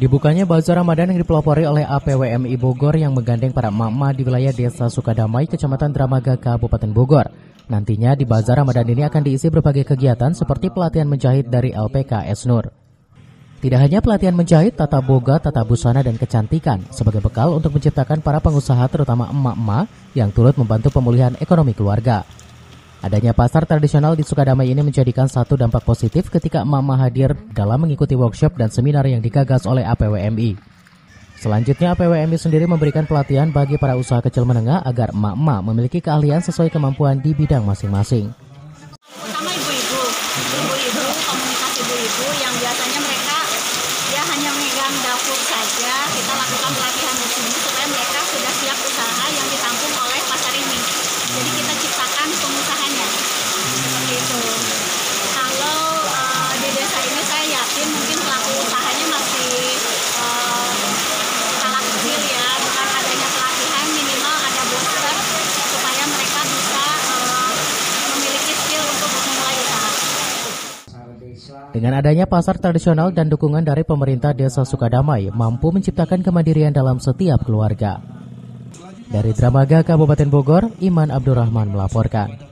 Dibukanya bazar Ramadan yang dipelopori oleh APWMI Bogor yang menggandeng para emak-emak di wilayah Desa Sukadamai, Kecamatan Dramaga, Kabupaten Bogor. Nantinya di bazar Ramadan ini akan diisi berbagai kegiatan seperti pelatihan menjahit dari LPK Esnur. Tidak hanya pelatihan menjahit, tata boga, tata busana, dan kecantikan sebagai bekal untuk menciptakan para pengusaha terutama emak-emak yang turut membantu pemulihan ekonomi keluarga. Adanya pasar tradisional di Sukadamai ini menjadikan satu dampak positif ketika emak-emak hadir dalam mengikuti workshop dan seminar yang digagas oleh APWMI. Selanjutnya APWMI sendiri memberikan pelatihan bagi para usaha kecil menengah agar emak-emak memiliki keahlian sesuai kemampuan di bidang masing-masing. Utama ibu-ibu, komunitas ibu-ibu yang biasanya mereka hanya megang dapur saja, kita lakukan pelatihan di sini supaya mereka sudah siap usaha yang ditampung oleh pasar ini. Jadi kita ciptakan pengusahanya seperti itu. Kalau di desa ini saya yakin mungkin pelaku usahanya masih skala kecil ya, dengan adanya pelatihan minimal ada booster supaya mereka bisa memiliki skill untuk memulai usaha. Dengan adanya pasar tradisional dan dukungan dari pemerintah Desa Sukadamai mampu menciptakan kemandirian dalam setiap keluarga. Dari Dramaga, Kabupaten Bogor, Iman Abdurrahman melaporkan.